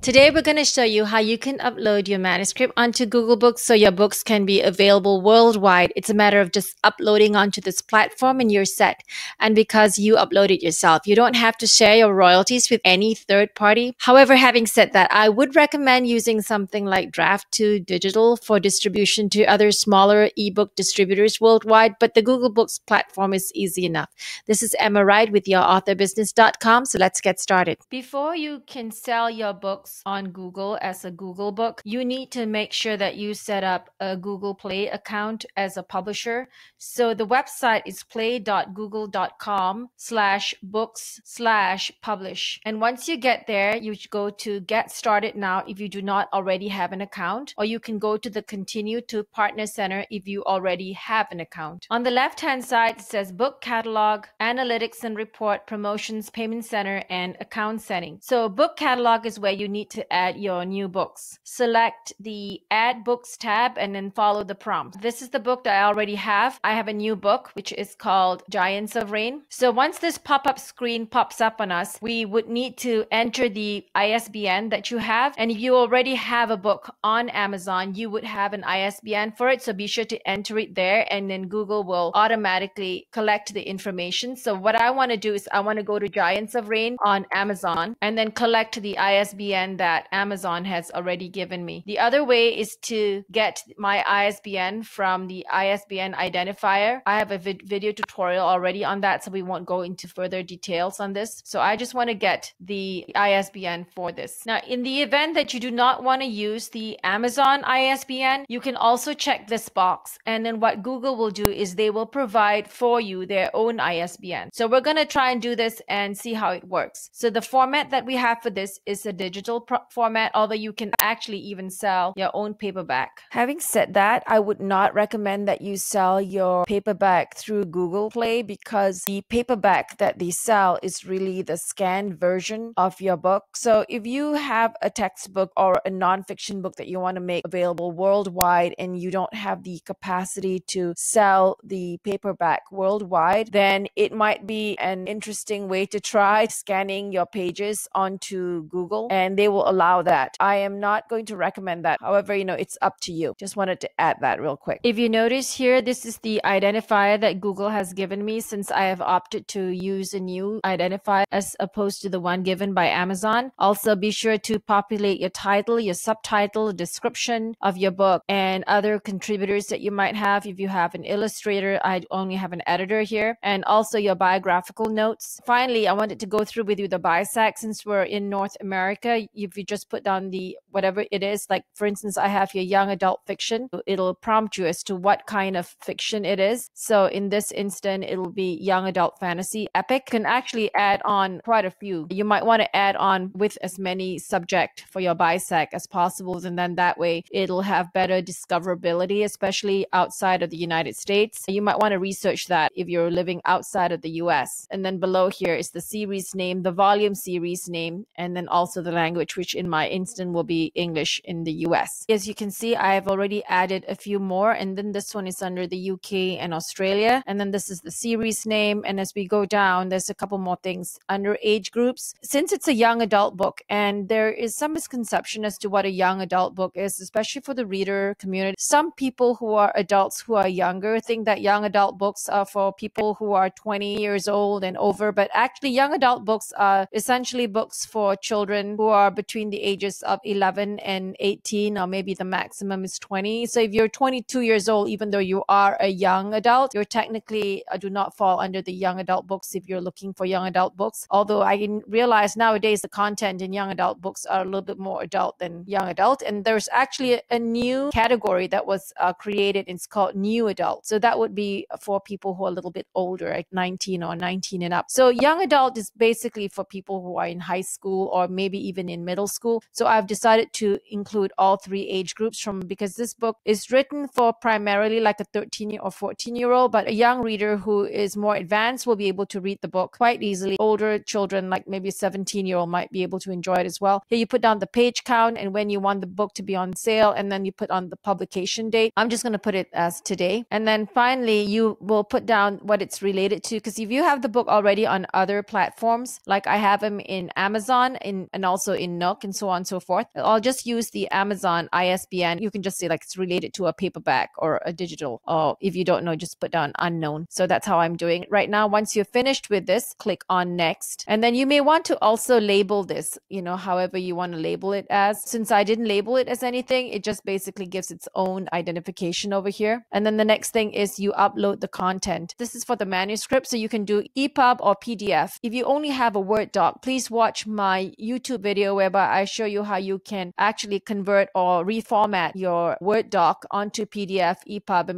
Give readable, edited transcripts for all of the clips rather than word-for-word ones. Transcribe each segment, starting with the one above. Today, we're going to show you how you can upload your manuscript onto Google Books so your books can be available worldwide. It's a matter of just uploading onto this platform and you're set. And because you upload it yourself, you don't have to share your royalties with any third party. However, having said that, I would recommend using something like Draft2Digital for distribution to other smaller ebook distributors worldwide, but the Google Books platform is easy enough. This is Emma Wright with YourAuthorBusiness.com, so let's get started. Before you can sell your books on Google as a Google book, you need to make sure that you set up a Google Play account as a publisher. So the website is play.google.com/books/publish. And once you get there, you go to Get Started Now if you do not already have an account, or you can go to the Continue to Partner Center if you already have an account. On the left-hand side, it says Book Catalog, Analytics and Report, Promotions, Payment Center, and Account Setting. So Book Catalog is where you need to add your new books. Select the Add Books tab and then follow the prompt. This is the book that I already have. I have a new book, which is called Giants of Rain. So once this pop-up screen pops up on us, we would need to enter the ISBN that you have. And if you already have a book on Amazon, you would have an ISBN for it. So be sure to enter it there, and then Google will automatically collect the information. So what I want to do is I want to go to Giants of Rain on Amazon and then collect the ISBN that Amazon has already given me. The other way is to get my ISBN from the ISBN identifier. I have a video tutorial already on that, so we won't go into further details on this. So I just want to get the ISBN for this. Now, in the event that you do not want to use the Amazon ISBN, you can also check this box. And then what Google will do is they will provide for you their own ISBN. So we're going to try and do this and see how it works. So the format that we have for this is a digital format, although you can actually even sell your own paperback. Having said that, I would not recommend that you sell your paperback through Google Play, because the paperback that they sell is really the scanned version of your book. So if you have a textbook or a nonfiction book that you want to make available worldwide and you don't have the capacity to sell the paperback worldwide, then it might be an interesting way to try scanning your pages onto Google, and they will allow that. I am not going to recommend that. However, you know, it's up to you. Just wanted to add that real quick. If you notice here, this is the identifier that Google has given me, since I have opted to use a new identifier as opposed to the one given by Amazon. Also, be sure to populate your title, your subtitle, description of your book, and other contributors that you might have. If you have an illustrator, I only have an editor here, and also your biographical notes. Finally, I wanted to go through with you the BISAC, since we're in North America. If you just put down the whatever it is, like for instance, I have your young adult fiction, it'll prompt you as to what kind of fiction it is. So in this instance, it'll be young adult fantasy epic. You can actually add on quite a few. You might want to add on with as many subject for your BISAC as possible, and then that way it'll have better discoverability, especially outside of the United States. You might want to research that if you're living outside of the US. And then below here is the series name, the volume series name, and then also the language, which in my instance will be English in the US. As you can see, I have already added a few more, and then this one is under the UK and Australia. And then this is the series name. And as we go down, there's a couple more things under age groups. Since it's a young adult book, and there is some misconception as to what a young adult book is, especially for the reader community. Some people who are adults who are younger think that young adult books are for people who are 20 years old and over, but actually young adult books are essentially books for children who are between the ages of 11 and 18, or maybe the maximum is 20. So if you're 22 years old, even though you are a young adult, you're technically do not fall under the young adult books if you're looking for young adult books. Although I realize nowadays the content in young adult books are a little bit more adult than young adult. And there's actually a new category that was created. It's called new adult. So that would be for people who are a little bit older, like 19 or 19 and up. So young adult is basically for people who are in high school or maybe even in middle school. So I've decided to include all three age groups because this book is written for primarily like a 13 or 14-year-old, but a young reader who is more advanced will be able to read the book quite easily. Older children, like maybe a 17-year-old, might be able to enjoy it as well. Here you put down the page count and when you want the book to be on sale, and then you put on the publication date. I'm just going to put it as today. And then finally, you will put down what it's related to, because if you have the book already on other platforms, like I have them in Amazon and also in in Nook and so on and so forth. I'll just use the Amazon ISBN. You can just say like it's related to a paperback or a digital, or if you don't know, just put down unknown. So that's how I'm doing it right now. Once you're finished with this, click on next. And then you may want to also label this, you know, however you want to label it as. Since I didn't label it as anything, it just basically gives its own identification over here. And then the next thing is you upload the content. This is for the manuscript, so you can do EPUB or PDF. If you only have a Word doc, please watch my YouTube video whereby I show you how you can actually convert or reformat your Word doc onto PDF, EPUB,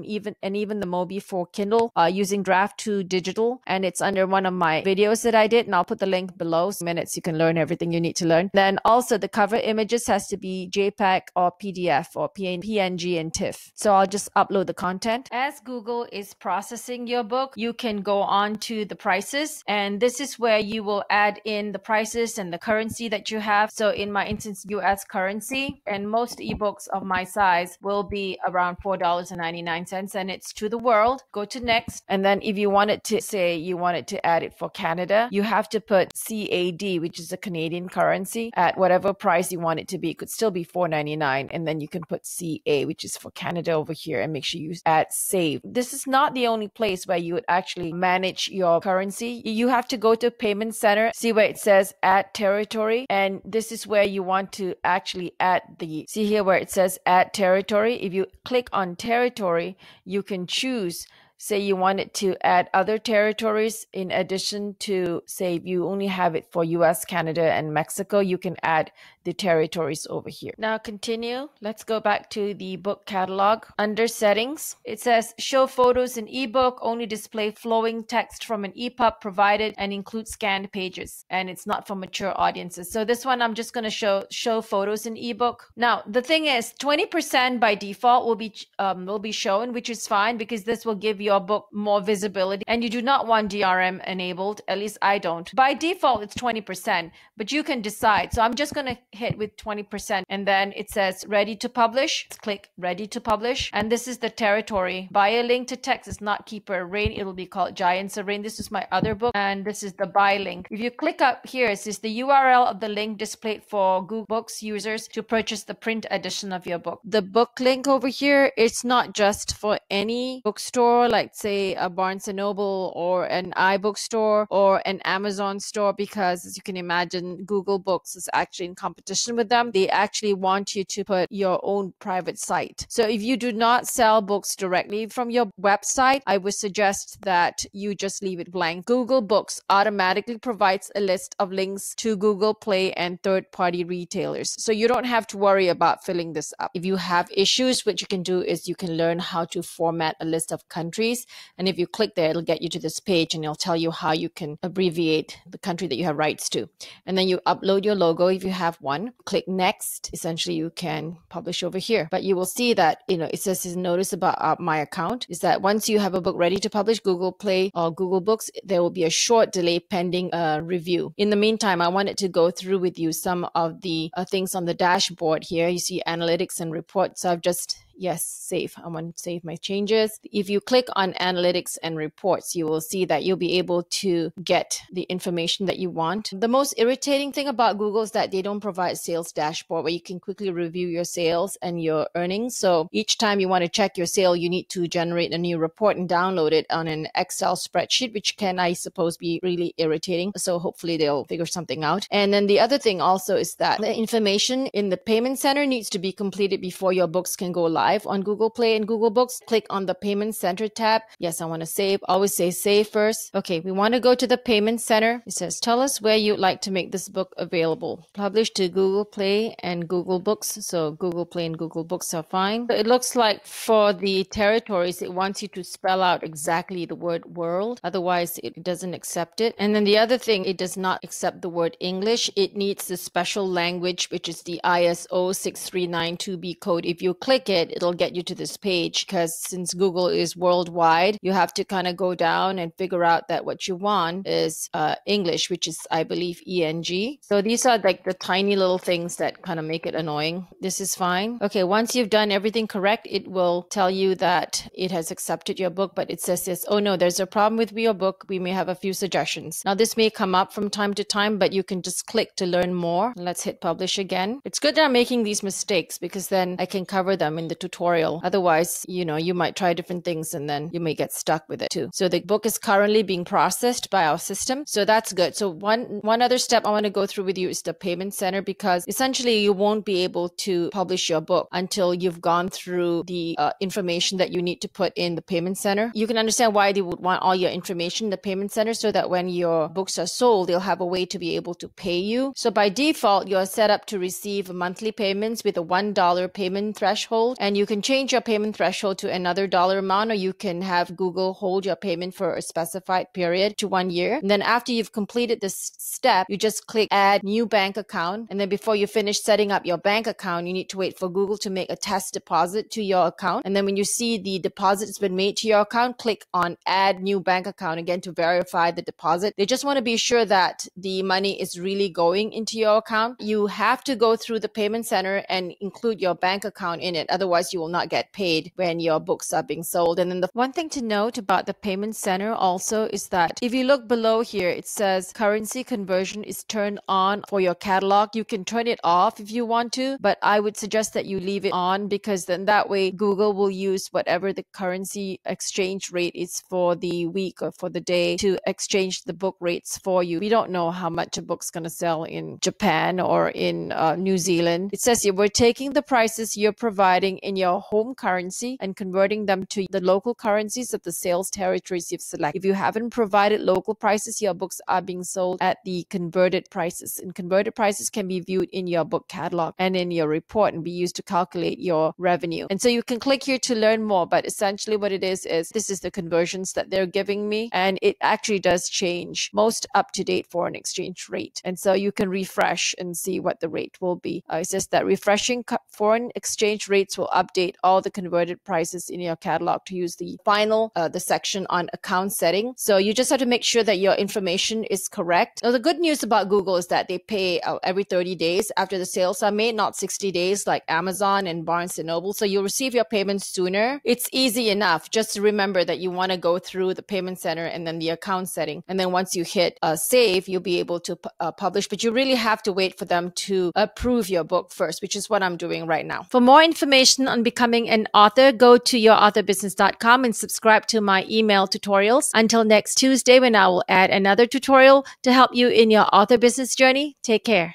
and even the Mobi for Kindle using Draft2Digital. And it's under one of my videos that I did, and I'll put the link below. So minutes you can learn everything you need to learn. Then also the cover images has to be JPEG or PDF or PNG and TIFF. So I'll just upload the content. As Google is processing your book, you can go on to the prices, and this is where you will add in the prices and the currency that you have. So in my instance, US currency, and most ebooks of my size will be around $4.99, and it's to the world. Go to next, and then if you wanted to say you wanted to add it for Canada, you have to put CAD, which is a Canadian currency, at whatever price you want it to be. It could still be $4.99, and then you can put CA, which is for Canada over here, and make sure you add save. This is not the only place where you would actually manage your currency. You have to go to Payment Center, see where it says add territory, and this is where you want to actually add the, see here where it says add territory. If you click on territory, you can choose, say you wanted to add other territories in addition to, say if you only have it for US, Canada, and Mexico, you can add the territories over here. Now continue. Let's go back to the book catalog. Under settings, it says show photos in ebook, only display flowing text from an EPUB provided, and include scanned pages. And it's not for mature audiences. So this one I'm just going to show photos in ebook. Now the thing is, 20% by default will be shown, which is fine because this will give you your book more visibility, and you do not want DRM enabled. At least I don't. By default, it's 20%, but you can decide. So I'm just going to hit with 20%, and then it says ready to publish. Let's click ready to publish, and this is the territory. Buy a link to text. It's not Keeper Rain. It'll be called Giants of Rain. This is my other book, and this is the buy link. If you click up here, it says the URL of the link displayed for Google Books users to purchase the print edition of your book. The book link over here, it's not just for any bookstore like say a Barnes and Noble or an iBook store or an Amazon store, because as you can imagine, Google Books is actually in competition with them. They actually want you to put your own private site. So if you do not sell books directly from your website, I would suggest that you just leave it blank. Google Books automatically provides a list of links to Google Play and third-party retailers. So you don't have to worry about filling this up. If you have issues, what you can do is you can learn how to format a list of countries. And if you click there, it'll get you to this page, and it'll tell you how you can abbreviate the country that you have rights to. And then you upload your logo if you have one. Click next. Essentially, you can publish over here. But you will see that, you know, it says notice about my account is that once you have a book ready to publish, Google Play or Google Books, there will be a short delay pending review. In the meantime, I wanted to go through with you some of the things on the dashboard here. You see analytics and reports. So I've just save. I want to save my changes. If you click on analytics and reports, you will see that you'll be able to get the information that you want. The most irritating thing about Google is that they don't provide sales dashboard where you can quickly review your sales and your earnings. So each time you want to check your sale, you need to generate a new report and download it on an Excel spreadsheet, which can, I suppose, be really irritating. So hopefully they'll figure something out. And then the other thing also is that the information in the payment center needs to be completed before your books can go live on Google Play and Google Books. Click on the Payment Center tab. Yes, I want to save. Always say save first. Okay, we want to go to the Payment Center. It says, tell us where you'd like to make this book available. Publish to Google Play and Google Books. So Google Play and Google Books are fine. So it looks like for the territories, it wants you to spell out exactly the word world. Otherwise, it doesn't accept it. And then the other thing, it does not accept the word English. It needs the special language, which is the ISO 639-2b code. If you click it, website, it'll get you to this page, because since Google is worldwide, you have to kind of go down and figure out that what you want is English, which is, I believe, ENG. So these are like the tiny little things that kind of make it annoying. This is fine. Okay, once you've done everything correct, it will tell you that it has accepted your book, but it says this, oh no, there's a problem with your book. We may have a few suggestions. Now this may come up from time to time, but you can just click to learn more. Let's hit publish again. It's good that I'm making these mistakes because then I can cover them in the tutorial. Otherwise, you know, you might try different things and then you may get stuck with it too. So the book is currently being processed by our system. So that's good. So one other step I want to go through with you is the payment center, because essentially you won't be able to publish your book until you've gone through the information that you need to put in the payment center. You can understand why they would want all your information in the payment center, so that when your books are sold, they'll have a way to be able to pay you. So by default, you're set up to receive monthly payments with a $1 payment threshold, and you can change your payment threshold to another dollar amount, or you can have Google hold your payment for a specified period to 1 year. And then after you've completed this step, you just click add new bank account. And then before you finish setting up your bank account, you need to wait for Google to make a test deposit to your account. And then when you see the deposit's been made to your account, click on add new bank account again to verify the deposit. They just want to be sure that the money is really going into your account. You have to go through the payment center and include your bank account in it. Otherwise, you will not get paid when your books are being sold. And then the one thing to note about the payment center also is that if you look below here, it says currency conversion is turned on for your catalog. You can turn it off if you want to, but I would suggest that you leave it on, because then that way Google will use whatever the currency exchange rate is for the week or for the day to exchange the book rates for you. We don't know how much a book's going to sell in Japan or in New Zealand. It says here, we're taking the prices you're providing in your home currency and converting them to the local currencies of the sales territories you've selected. If you haven't provided local prices, your books are being sold at the converted prices. And converted prices can be viewed in your book catalog and in your report and be used to calculate your revenue. And so you can click here to learn more, but essentially what it is this is the conversions that they're giving me, and it actually does change most up-to-date foreign exchange rate. And so you can refresh and see what the rate will be. It says that refreshing foreign exchange rates will update all the converted prices in your catalog to use the final, the section on account setting. So you just have to make sure that your information is correct. Now, the good news about Google is that they pay every 30 days after the sales are made, not 60 days like Amazon and Barnes & Noble. So you'll receive your payments sooner. It's easy enough. Just remember that you want to go through the payment center and then the account setting. And then once you hit save, you'll be able to publish, but you really have to wait for them to approve your book first, which is what I'm doing right now. For more information on becoming an author, go to YourAuthorBusiness.com and subscribe to my email tutorials. Until next Tuesday, when I will add another tutorial to help you in your author business journey, take care.